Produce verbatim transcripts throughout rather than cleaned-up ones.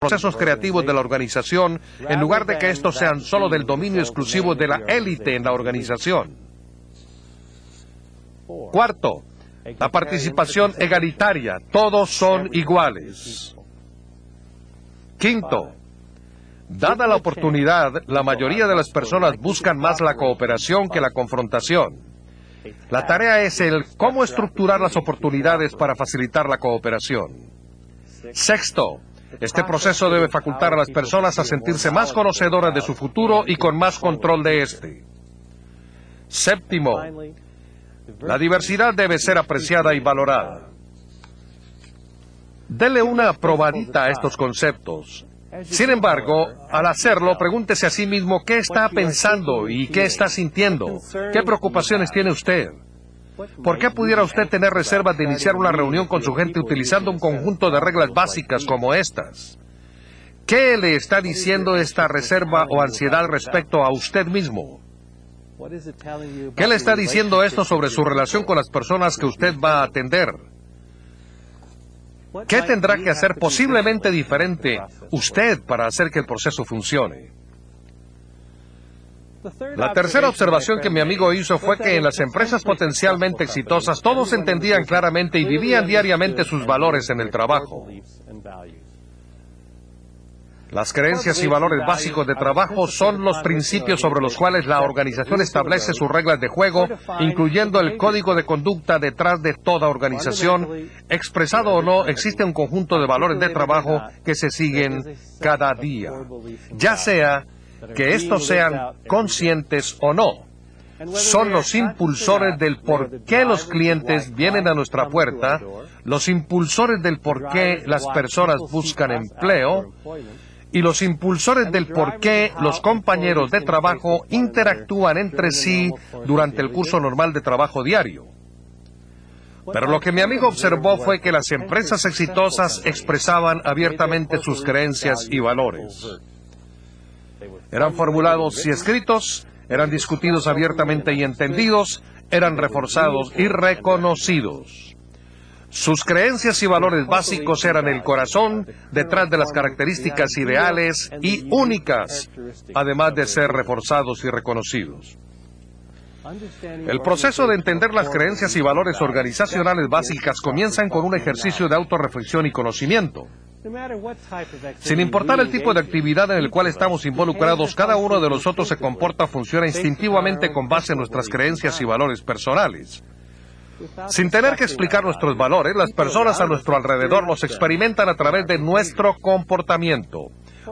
Procesos creativos de la organización, en lugar de que estos sean solo del dominio exclusivo de la élite en la organización. Cuarto, la participación igualitaria, todos son iguales. Quinto, dada la oportunidad, la mayoría de las personas buscan más la cooperación que la confrontación. La tarea es el cómo estructurar las oportunidades para facilitar la cooperación. Sexto, este proceso debe facultar a las personas a sentirse más conocedoras de su futuro y con más control de este. Séptimo, la diversidad debe ser apreciada y valorada. Dele una probadita a estos conceptos. Sin embargo, al hacerlo, pregúntese a sí mismo qué está pensando y qué está sintiendo. ¿Qué preocupaciones tiene usted? ¿Por qué pudiera usted tener reservas de iniciar una reunión con su gente utilizando un conjunto de reglas básicas como estas? ¿Qué le está diciendo esta reserva o ansiedad respecto a usted mismo? ¿Qué le está diciendo esto sobre su relación con las personas que usted va a atender? ¿Qué tendrá que hacer posiblemente diferente usted para hacer que el proceso funcione? La tercera observación que mi amigo hizo fue que en las empresas potencialmente exitosas todos entendían claramente y vivían diariamente sus valores en el trabajo. Las creencias y valores básicos de trabajo son los principios sobre los cuales la organización establece sus reglas de juego, incluyendo el código de conducta detrás de toda organización. Expresado o no, existe un conjunto de valores de trabajo que se siguen cada día, ya sea que estos sean conscientes o no. Son los impulsores del por qué los clientes vienen a nuestra puerta, los impulsores del por qué las personas buscan empleo, y los impulsores del por qué los compañeros de trabajo interactúan entre sí durante el curso normal de trabajo diario. Pero lo que mi amigo observó fue que las empresas exitosas expresaban abiertamente sus creencias y valores. Eran formulados y escritos, eran discutidos abiertamente y entendidos, eran reforzados y reconocidos. Sus creencias y valores básicos eran el corazón detrás de las características ideales y únicas, además de ser reforzados y reconocidos. El proceso de entender las creencias y valores organizacionales básicas comienzan con un ejercicio de autorreflexión y conocimiento. Sin importar el tipo de actividad en el cual estamos involucrados, cada uno de nosotros se comporta o funciona instintivamente con base en nuestras creencias y valores personales. Sin tener que explicar nuestros valores, las personas a nuestro alrededor los experimentan a través de nuestro comportamiento.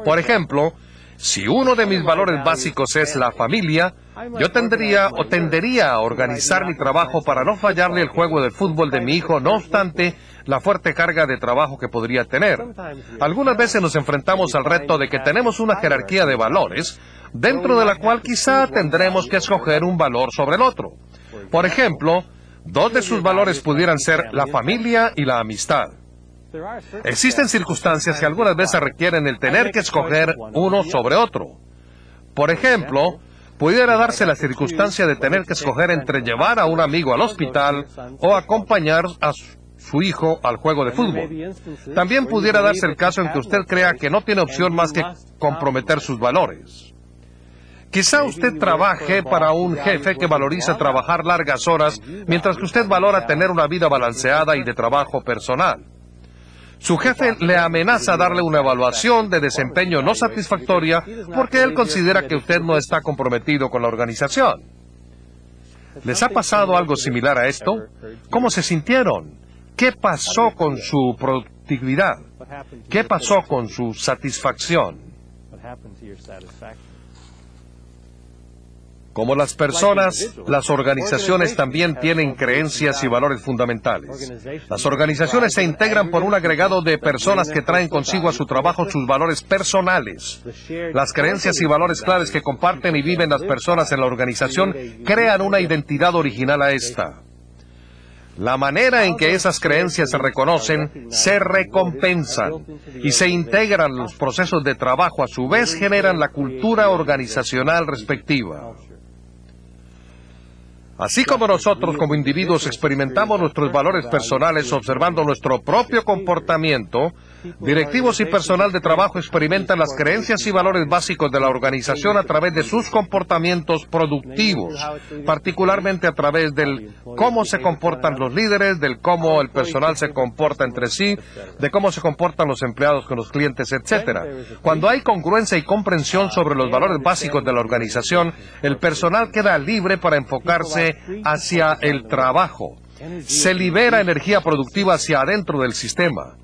Por ejemplo, si uno de mis valores básicos es la familia, yo tendría o tendería a organizar mi trabajo para no fallarle el juego de fútbol de mi hijo, no obstante la fuerte carga de trabajo que podría tener. Algunas veces nos enfrentamos al reto de que tenemos una jerarquía de valores, dentro de la cual quizá tendremos que escoger un valor sobre el otro. Por ejemplo, dos de sus valores pudieran ser la familia y la amistad. Existen circunstancias que algunas veces requieren el tener que escoger uno sobre otro. Por ejemplo, pudiera darse la circunstancia de tener que escoger entre llevar a un amigo al hospital o acompañar a su hijo al juego de fútbol. También pudiera darse el caso en que usted crea que no tiene opción más que comprometer sus valores. Quizá usted trabaje para un jefe que valoriza trabajar largas horas, mientras que usted valora tener una vida balanceada y de trabajo personal. Su jefe le amenaza darle una evaluación de desempeño no satisfactoria porque él considera que usted no está comprometido con la organización. ¿Les ha pasado algo similar a esto? ¿Cómo se sintieron? ¿Qué pasó con su productividad? ¿Qué pasó con su satisfacción? Como las personas, las organizaciones también tienen creencias y valores fundamentales. Las organizaciones se integran por un agregado de personas que traen consigo a su trabajo sus valores personales. Las creencias y valores claves que comparten y viven las personas en la organización crean una identidad original a esta. La manera en que esas creencias se reconocen, se recompensan y se integran los procesos de trabajo, a su vez generan la cultura organizacional respectiva. Así como nosotros como individuos experimentamos nuestros valores personales observando nuestro propio comportamiento, Directivos y personal de trabajo experimentan las creencias y valores básicos de la organización a través de sus comportamientos productivos, particularmente a través del cómo se comportan los líderes, del cómo el personal se comporta entre sí, de cómo se comportan los empleados con los clientes, etcétera. Cuando hay congruencia y comprensión sobre los valores básicos de la organización, el personal queda libre para enfocarse hacia el trabajo. Se libera energía productiva hacia adentro del sistema.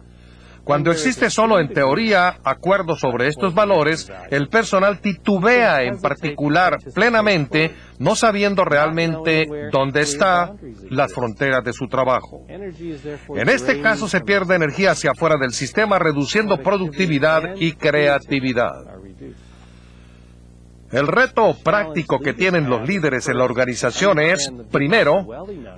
Cuando existe solo en teoría acuerdo sobre estos valores, el personal titubea en particular plenamente, no sabiendo realmente dónde están las fronteras de su trabajo. En este caso se pierde energía hacia afuera del sistema, reduciendo productividad y creatividad. El reto práctico que tienen los líderes en la organización es, primero,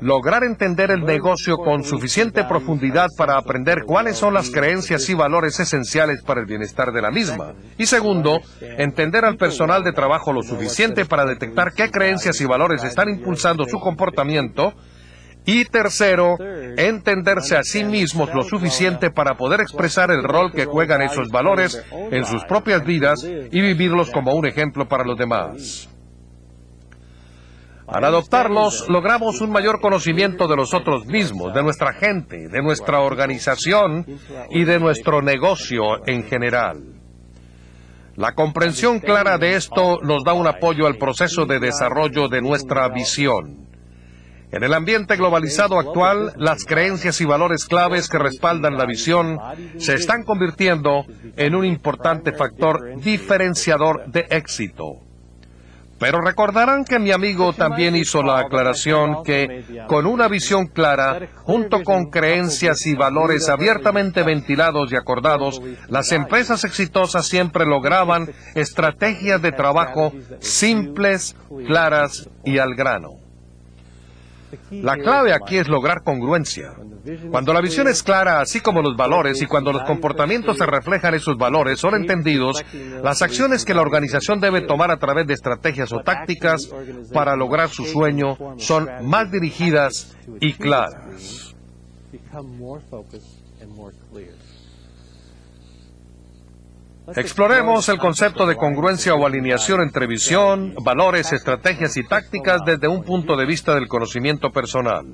lograr entender el negocio con suficiente profundidad para aprender cuáles son las creencias y valores esenciales para el bienestar de la misma. Y segundo, entender al personal de trabajo lo suficiente para detectar qué creencias y valores están impulsando su comportamiento. Y tercero, entenderse a sí mismos lo suficiente para poder expresar el rol que juegan esos valores en sus propias vidas y vivirlos como un ejemplo para los demás. Al adoptarlos, logramos un mayor conocimiento de nosotros mismos, de nuestra gente, de nuestra organización y de nuestro negocio en general. La comprensión clara de esto nos da un apoyo al proceso de desarrollo de nuestra visión. En el ambiente globalizado actual, las creencias y valores claves que respaldan la visión se están convirtiendo en un importante factor diferenciador de éxito. Pero recordarán que mi amigo también hizo la aclaración que, con una visión clara, junto con creencias y valores abiertamente ventilados y acordados, las empresas exitosas siempre lograban estrategias de trabajo simples, claras y al grano. La clave aquí es lograr congruencia. Cuando la visión es clara, así como los valores, y cuando los comportamientos se reflejan esos valores, son entendidos, las acciones que la organización debe tomar a través de estrategias o tácticas para lograr su sueño son más dirigidas y claras. Exploremos el concepto de congruencia o alineación entre visión, valores, estrategias y tácticas desde un punto de vista del conocimiento personal.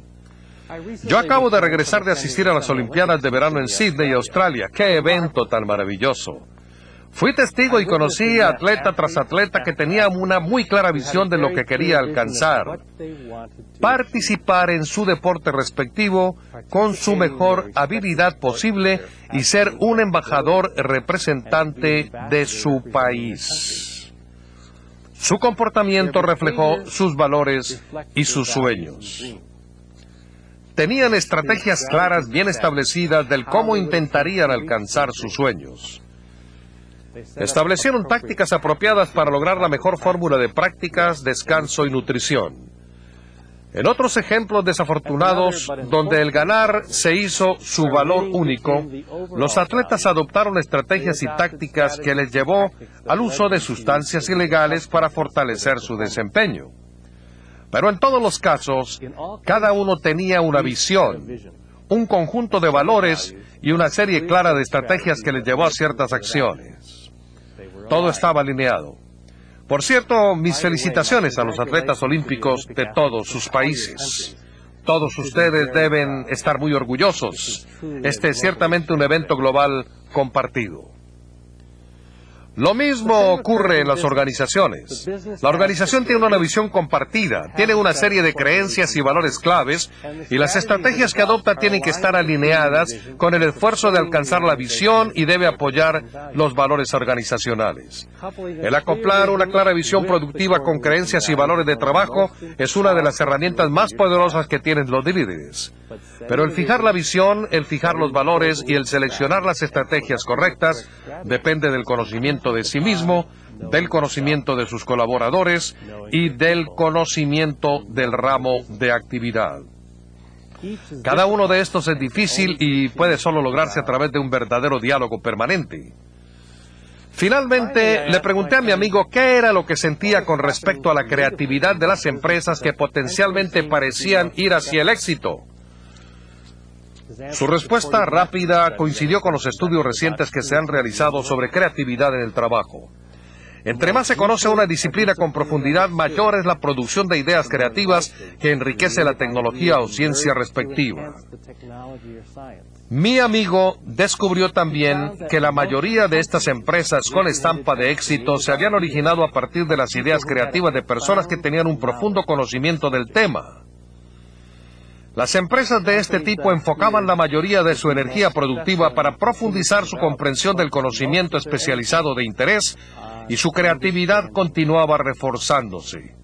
Yo acabo de regresar de asistir a las Olimpiadas de verano en Sídney, Australia. ¡Qué evento tan maravilloso! Fui testigo y conocí a atleta tras atleta que tenía una muy clara visión de lo que quería alcanzar. Participar en su deporte respectivo con su mejor habilidad posible y ser un embajador representante de su país. Su comportamiento reflejó sus valores y sus sueños. Tenían estrategias claras, bien establecidas, del cómo intentarían alcanzar sus sueños. Establecieron tácticas apropiadas para lograr la mejor fórmula de prácticas, descanso y nutrición. En otros ejemplos desafortunados, donde el ganar se hizo su valor único, los atletas adoptaron estrategias y tácticas que les llevó al uso de sustancias ilegales para fortalecer su desempeño. Pero en todos los casos, cada uno tenía una visión, un conjunto de valores y una serie clara de estrategias que les llevó a ciertas acciones. Todo estaba alineado. Por cierto, mis felicitaciones a los atletas olímpicos de todos sus países. Todos ustedes deben estar muy orgullosos. Este es ciertamente un evento global compartido. Lo mismo ocurre en las organizaciones. La organización tiene una visión compartida, tiene una serie de creencias y valores claves, y las estrategias que adopta tienen que estar alineadas con el esfuerzo de alcanzar la visión y debe apoyar los valores organizacionales. El acoplar una clara visión productiva con creencias y valores de trabajo es una de las herramientas más poderosas que tienen los líderes. Pero el fijar la visión, el fijar los valores y el seleccionar las estrategias correctas depende del conocimiento de sí mismo, del conocimiento de sus colaboradores y del conocimiento del ramo de actividad. Cada uno de estos es difícil y puede solo lograrse a través de un verdadero diálogo permanente. Finalmente, le pregunté a mi amigo qué era lo que sentía con respecto a la creatividad de las empresas que potencialmente parecían ir hacia el éxito. Su respuesta rápida coincidió con los estudios recientes que se han realizado sobre creatividad en el trabajo. Entre más se conoce una disciplina con profundidad, mayor es la producción de ideas creativas que enriquece la tecnología o ciencia respectiva. Mi amigo descubrió también que la mayoría de estas empresas con estampa de éxito se habían originado a partir de las ideas creativas de personas que tenían un profundo conocimiento del tema. Las empresas de este tipo enfocaban la mayoría de su energía productiva para profundizar su comprensión del conocimiento especializado de interés, y su creatividad continuaba reforzándose.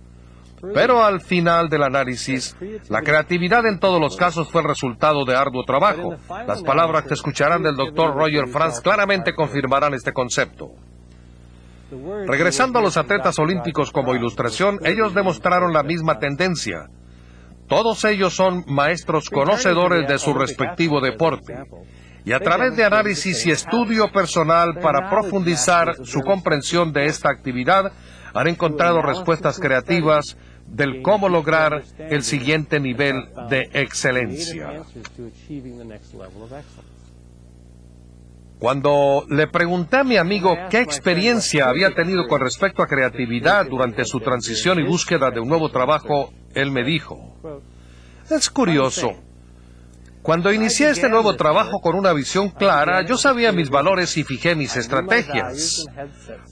Pero al final del análisis, la creatividad en todos los casos fue el resultado de arduo trabajo. Las palabras que escucharán del doctor Roger Frantz claramente confirmarán este concepto. Regresando a los atletas olímpicos como ilustración, ellos demostraron la misma tendencia. Todos ellos son maestros conocedores de su respectivo deporte, y a través de análisis y estudio personal para profundizar su comprensión de esta actividad, han encontrado respuestas creativas del cómo lograr el siguiente nivel de excelencia. Cuando le pregunté a mi amigo qué experiencia había tenido con respecto a creatividad durante su transición y búsqueda de un nuevo trabajo, él me dijo, «Es curioso. Cuando inicié este nuevo trabajo con una visión clara, yo sabía mis valores y fijé mis estrategias.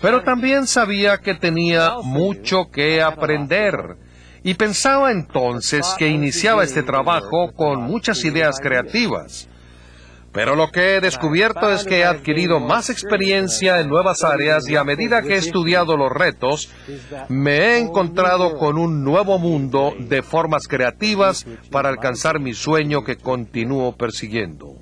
Pero también sabía que tenía mucho que aprender. Y pensaba entonces que iniciaba este trabajo con muchas ideas creativas. Pero lo que he descubierto es que he adquirido más experiencia en nuevas áreas y a medida que he estudiado los retos, me he encontrado con un nuevo mundo de formas creativas para alcanzar mi sueño que continúo persiguiendo.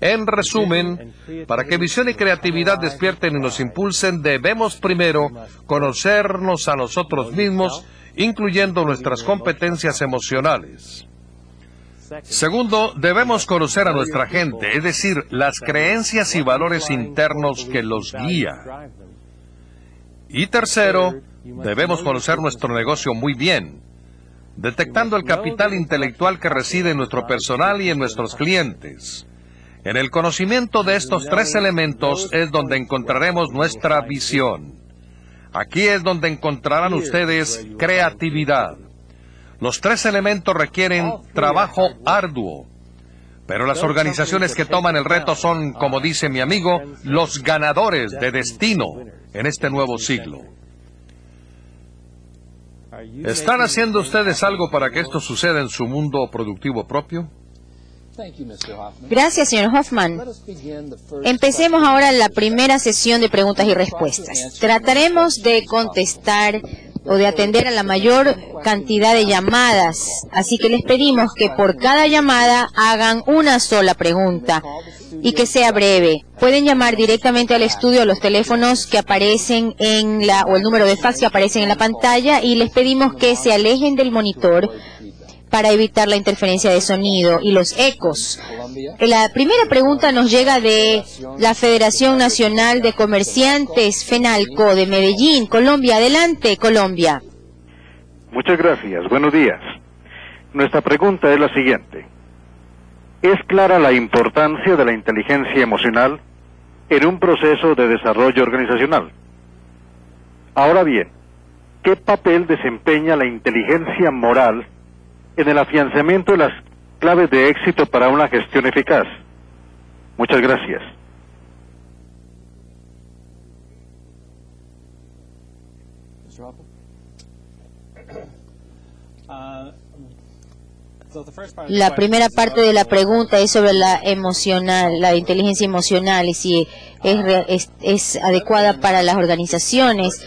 En resumen, para que visión y creatividad despierten y nos impulsen, debemos primero conocernos a nosotros mismos, incluyendo nuestras competencias emocionales. Segundo, debemos conocer a nuestra gente, es decir, las creencias y valores internos que los guía. Y tercero, debemos conocer nuestro negocio muy bien, detectando el capital intelectual que reside en nuestro personal y en nuestros clientes. En el conocimiento de estos tres elementos es donde encontraremos nuestra visión. Aquí es donde encontrarán ustedes creatividad. Los tres elementos requieren trabajo arduo, pero las organizaciones que toman el reto son, como dice mi amigo, los ganadores de destino en este nuevo siglo. ¿Están haciendo ustedes algo para que esto suceda en su mundo productivo propio? Gracias, señor Hoffman. Empecemos ahora la primera sesión de preguntas y respuestas. Trataremos de contestar o de atender a la mayor cantidad de llamadas. Así que les pedimos que por cada llamada hagan una sola pregunta y que sea breve. Pueden llamar directamente al estudio a los teléfonos que aparecen en la, o el número de fax que aparecen en la pantalla, y les pedimos que se alejen del monitor para evitar la interferencia de sonido y los ecos. La primera pregunta nos llega de la Federación Nacional de Comerciantes, FENALCO, de Medellín, Colombia. Adelante, Colombia. Muchas gracias. Buenos días. Nuestra pregunta es la siguiente. ¿Es clara la importancia de la inteligencia emocional en un proceso de desarrollo organizacional? Ahora bien, ¿qué papel desempeña la inteligencia moral en el afianzamiento de las claves de éxito para una gestión eficaz? Muchas gracias. La primera parte de la pregunta es sobre la emocional, la inteligencia emocional, y si es, es, es adecuada para las organizaciones.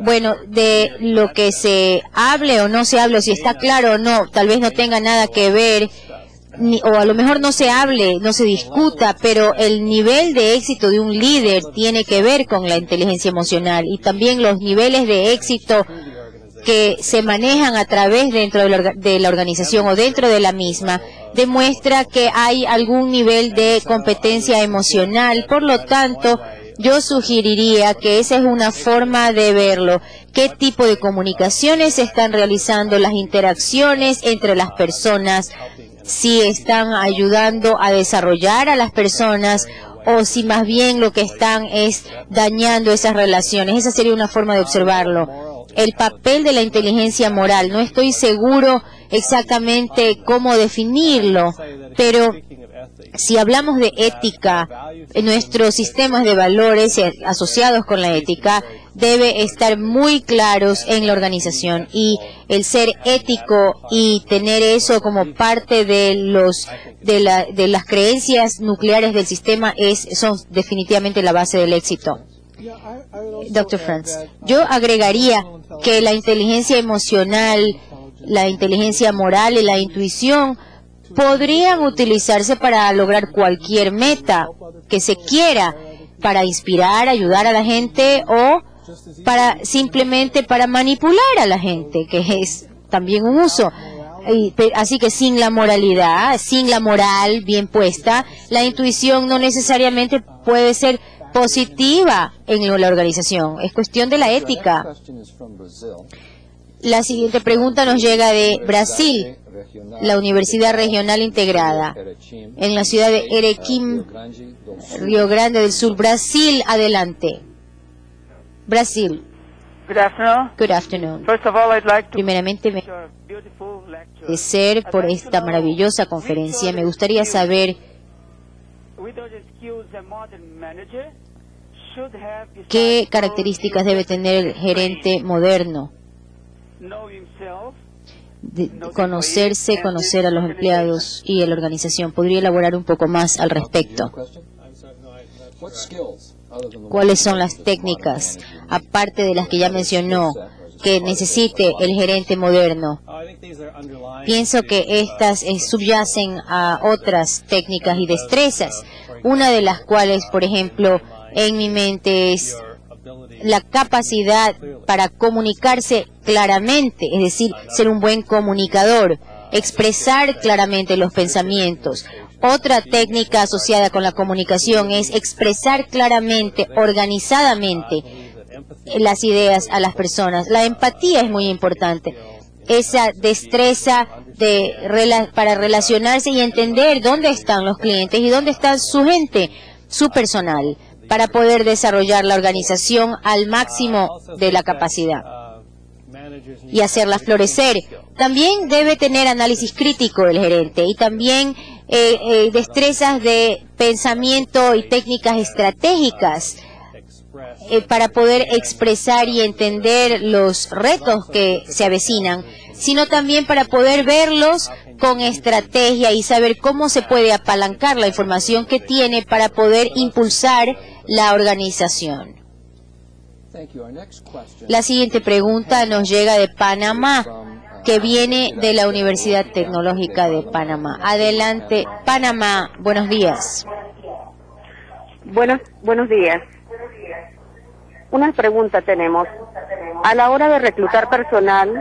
Bueno, de lo que se hable o no se hable, o si está claro o no, tal vez no tenga nada que ver, ni, o a lo mejor no se hable, no se discuta, pero el nivel de éxito de un líder tiene que ver con la inteligencia emocional, y también los niveles de éxito que se manejan a través dentro de la, de la organización o dentro de la misma, demuestra que hay algún nivel de competencia emocional. Por lo tanto, yo sugeriría que esa es una forma de verlo. ¿Qué tipo de comunicaciones se están realizando? Las interacciones entre las personas. si están ayudando a desarrollar a las personas o si más bien lo que están es dañando esas relaciones. Esa sería una forma de observarlo. El papel de la inteligencia moral, no estoy seguro exactamente cómo definirlo, pero si hablamos de ética, nuestros sistemas de valores asociados con la ética debe estar muy claros en la organización, y el ser ético y tener eso como parte de los de, la, de las creencias nucleares del sistema es son definitivamente la base del éxito. doctor Frantz, yo agregaría que la inteligencia emocional, la inteligencia moral y la intuición podrían utilizarse para lograr cualquier meta que se quiera, para inspirar, ayudar a la gente o para simplemente para manipular a la gente, que es también un uso. Así que sin la moralidad, sin la moral bien puesta, la intuición no necesariamente puede ser positiva en la organización. Es cuestión de la ética. La siguiente pregunta nos llega de Brasil, la Universidad Regional Integrada, en la ciudad de Erequim, Río Grande del Sur, Brasil. Adelante. Brasil. Good afternoon. Good afternoon. First of all, I'd like to... Primeramente, me agradecer por esta maravillosa conferencia. Me gustaría saber qué características debe tener el gerente moderno. De conocerse, conocer a los empleados y a la organización. ¿Podría elaborar un poco más al respecto? ¿Cuáles son las técnicas, aparte de las que ya mencionó, que necesite el gerente moderno? Pienso que estas subyacen a otras técnicas y destrezas, una de las cuales, por ejemplo, en mi mente es la capacidad para comunicarse claramente, es decir, ser un buen comunicador, expresar claramente los pensamientos. Otra técnica asociada con la comunicación es expresar claramente, organizadamente, las ideas a las personas. La empatía es muy importante, esa destreza de para relacionarse y entender dónde están los clientes y dónde está su gente, su personal, para poder desarrollar la organización al máximo de la capacidad y hacerla florecer. También debe tener análisis crítico el gerente y también eh, eh, destrezas de pensamiento y técnicas estratégicas eh, para poder expresar y entender los retos que se avecinan, sino también para poder verlos con estrategia y saber cómo se puede apalancar la información que tiene para poder impulsar la organización. La siguiente pregunta nos llega de Panamá, que viene de la Universidad Tecnológica de Panamá. Adelante, Panamá. Buenos días. Buenos, buenos días. Una pregunta tenemos. A la hora de reclutar personal,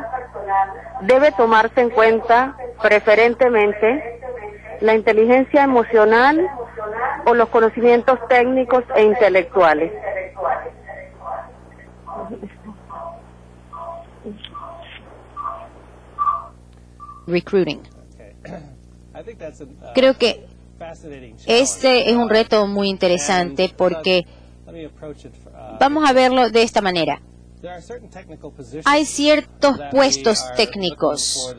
debe tomarse en cuenta preferentemente la inteligencia emocional o los conocimientos técnicos e intelectuales. Recruiting. Creo que este es un reto muy interesante porque vamos a verlo de esta manera. Hay ciertos puestos técnicos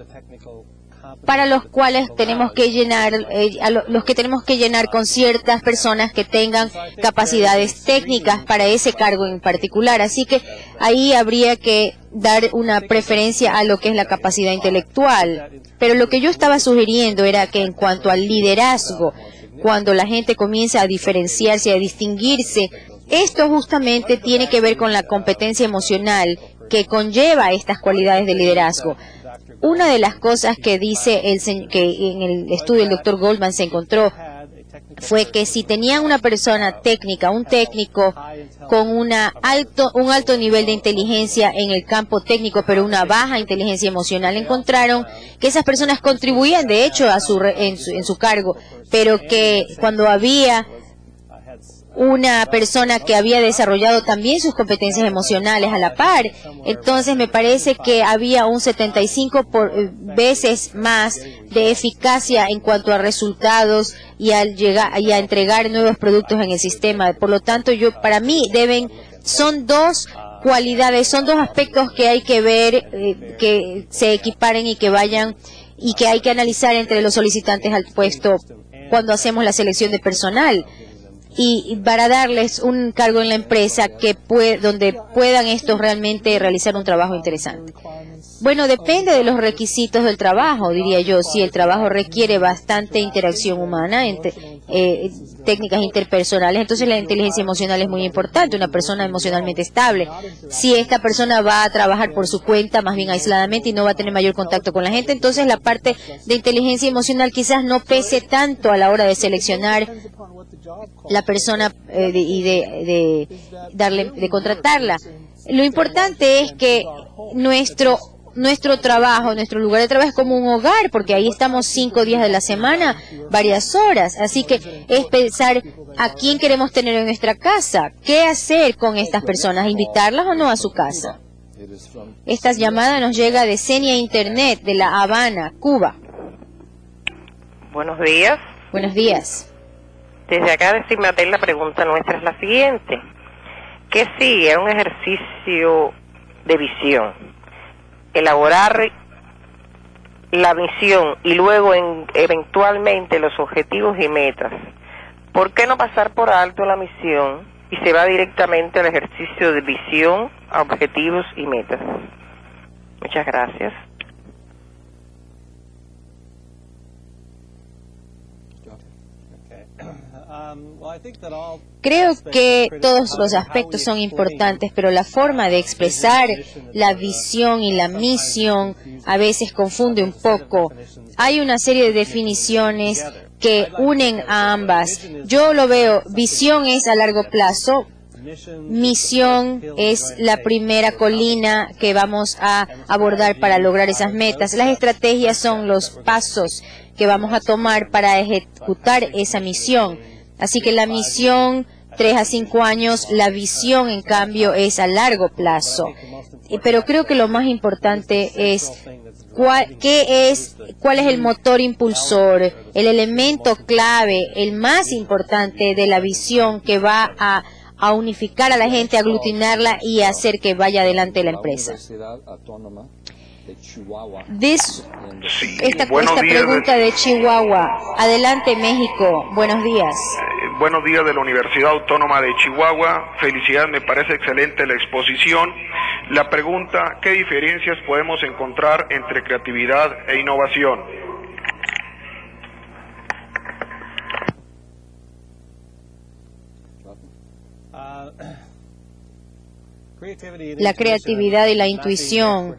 para los cuales tenemos que llenar, eh, a los que tenemos que llenar con ciertas personas que tengan capacidades técnicas para ese cargo en particular. Así que ahí habría que dar una preferencia a lo que es la capacidad intelectual. Pero lo que yo estaba sugiriendo era que en cuanto al liderazgo, cuando la gente comienza a diferenciarse, a distinguirse, esto justamente tiene que ver con la competencia emocional que conlleva estas cualidades de liderazgo. Una de las cosas que dice el que en el estudio el doctor Goldman se encontró fue que si tenían una persona técnica, un técnico con una alto, un alto nivel de inteligencia en el campo técnico, pero una baja inteligencia emocional, encontraron que esas personas contribuían, de hecho, a su, en, su, en su cargo, pero que cuando había una persona que había desarrollado también sus competencias emocionales a la par. Entonces me parece que había un setenta y cinco por, eh, veces más de eficacia en cuanto a resultados y al llegar y a entregar nuevos productos en el sistema. Por lo tanto, yo para mí deben son dos cualidades, son dos aspectos que hay que ver, eh, que se equiparen y que vayan y que hay que analizar entre los solicitantes al puesto cuando hacemos la selección de personal, y para darles un cargo en la empresa que puede, donde puedan estos realmente realizar un trabajo interesante. Bueno, depende de los requisitos del trabajo, diría yo. Si el trabajo requiere bastante interacción humana, entre, eh, técnicas interpersonales, entonces la inteligencia emocional es muy importante, una persona emocionalmente estable. Si esta persona va a trabajar por su cuenta, más bien aisladamente, y no va a tener mayor contacto con la gente, entonces la parte de inteligencia emocional quizás no pese tanto a la hora de seleccionar la persona eh, de, y de, de darle, de contratarla. Lo importante es que nuestro nuestro trabajo, nuestro lugar de trabajo es como un hogar, porque ahí estamos cinco días de la semana, varias horas. Así que es pensar a quién queremos tener en nuestra casa, qué hacer con estas personas, invitarlas o no a su casa. Esta llamada nos llega de Cenia Internet, de La Habana, Cuba. Buenos días. Buenos días. Desde acá de Sigmatel, la pregunta nuestra es la siguiente. ¿Qué sigue a un ejercicio de visión? Elaborar la visión y luego en, eventualmente los objetivos y metas. ¿Por qué no pasar por alto la misión y se va directamente al ejercicio de visión, a objetivos y metas? Muchas gracias. Creo que todos los aspectos son importantes, pero la forma de expresar la visión y la misión a veces confunde un poco. Hay una serie de definiciones que unen a ambas. Yo lo veo, visión es a largo plazo, misión es la primera colina que vamos a abordar para lograr esas metas. Las estrategias son los pasos que vamos a tomar para ejecutar esa misión. Así que la misión, tres a cinco años, la visión, en cambio, es a largo plazo. Pero creo que lo más importante es cuál, qué es, cuál es el motor impulsor, el elemento clave, el más importante de la visión que va a, a unificar a la gente, aglutinarla y hacer que vaya adelante la empresa. This, sí, esta, esta días, pregunta de Chihuahua. Adelante, México. Buenos días. Eh, buenos días de la Universidad Autónoma de Chihuahua. Felicidades, me parece excelente la exposición. La pregunta, ¿qué diferencias podemos encontrar entre creatividad e innovación? Uh, La creatividad y la intuición.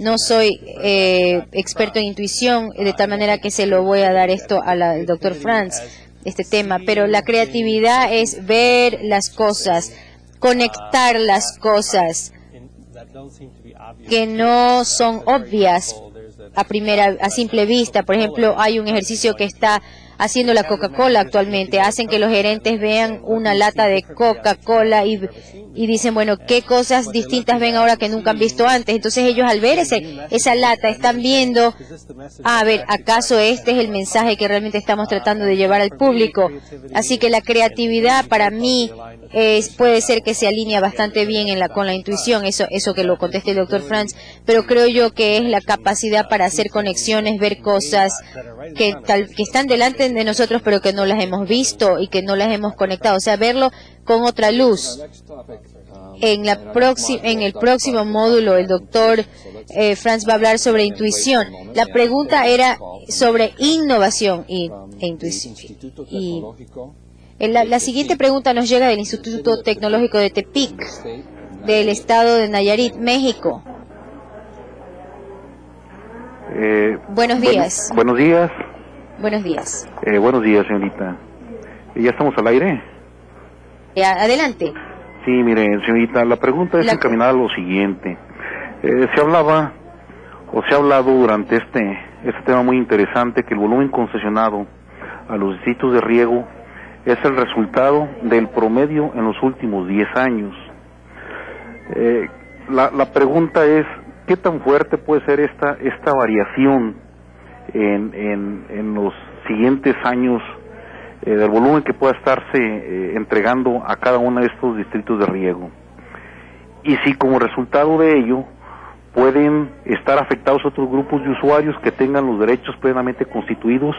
No soy eh, experto en intuición, de tal manera que se lo voy a dar esto al doctor Frantz, este tema. Pero la creatividad es ver las cosas, conectar las cosas que no son obvias a primera, a simple vista. Por ejemplo, hay un ejercicio que está haciendo la Coca-Cola actualmente. Hacen que los gerentes vean una lata de Coca-Cola y, y dicen, bueno, ¿qué cosas distintas ven ahora que nunca han visto antes? Entonces ellos al ver ese, esa lata están viendo, ah, a ver, ¿acaso este es el mensaje que realmente estamos tratando de llevar al público? Así que la creatividad para mí es, puede ser que se alinea bastante bien en la, con la intuición, eso, eso que lo conteste el doctor Frantz, pero creo yo que es la capacidad para hacer conexiones, ver cosas que, tal, que están delante de nosotros pero que no las hemos visto y que no las hemos conectado, o sea, verlo con otra luz. En, la en el próximo módulo el doctor eh, Frantz va a hablar sobre intuición. La pregunta era sobre innovación y, e intuición. Y la, la siguiente pregunta nos llega del Instituto Tecnológico de Tepic, del estado de Nayarit, México. Eh, buenos días. Buen, buenos días. Buenos días. Eh, buenos días, señorita. ¿Ya estamos al aire? Eh, adelante. Sí, mire, señorita, la pregunta es la... encaminada a lo siguiente. Eh, se hablaba, o se ha hablado durante este, este tema muy interesante, que el volumen concesionado a los distritos de riego es el resultado del promedio en los últimos diez años. Eh, la, la pregunta es, ¿qué tan fuerte puede ser esta, esta variación en, en, en los siguientes años eh, del volumen que pueda estarse eh, entregando a cada uno de estos distritos de riego? Y si como resultado de ello pueden estar afectados otros grupos de usuarios que tengan los derechos plenamente constituidos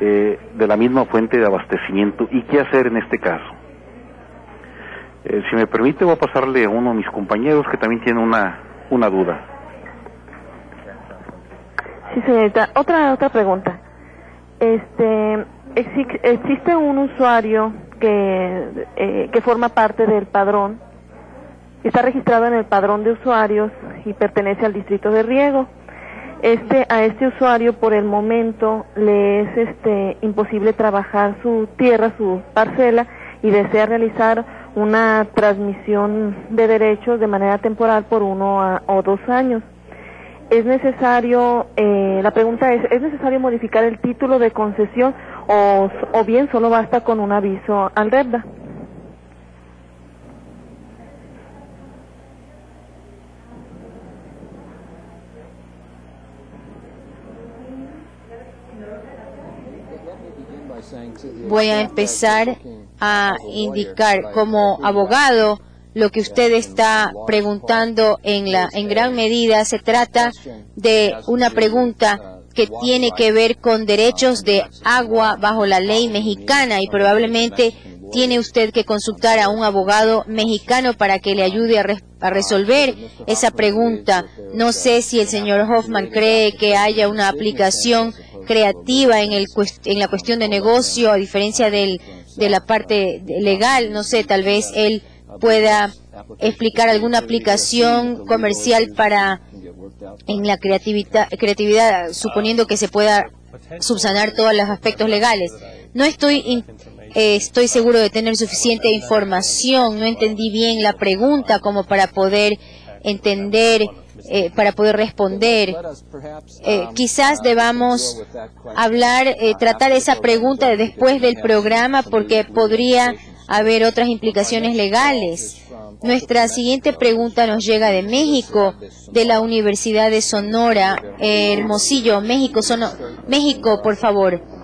eh, de la misma fuente de abastecimiento, y qué hacer en este caso. Eh, si me permite, voy a pasarle a uno de mis compañeros que también tiene una, una duda. Sí, señorita. Otra, otra pregunta. Este, ¿existe un usuario que, eh, que forma parte del padrón? Está registrado en el padrón de usuarios y pertenece al distrito de riego. Este, a este usuario por el momento le es este, imposible trabajar su tierra, su parcela, y desea realizar una transmisión de derechos de manera temporal por uno a, o dos años. Es necesario, eh, la pregunta es, ¿es necesario modificar el título de concesión o, o bien solo basta con un aviso al REPDA? Voy a empezar a indicar como abogado lo que usted está preguntando en la en gran medida. Se trata de una pregunta que tiene que ver con derechos de agua bajo la ley mexicana, y probablemente tiene usted que consultar a un abogado mexicano para que le ayude a, re, a resolver esa pregunta. No sé si el señor Hoffman cree que haya una aplicación creativa en, el, en la cuestión de negocio, a diferencia del, de la parte legal. No sé, tal vez él pueda explicar alguna aplicación comercial para en la creatividad, creatividad suponiendo que se pueda subsanar todos los aspectos legales. No estoy, in, eh, estoy seguro de tener suficiente información. No entendí bien la pregunta como para poder entender, Eh, para poder responder. Eh, quizás debamos hablar, eh, tratar esa pregunta después del programa, porque podría haber otras implicaciones legales. Nuestra siguiente pregunta nos llega de México, de la Universidad de Sonora, eh, Hermosillo, México, Sono- México, por favor.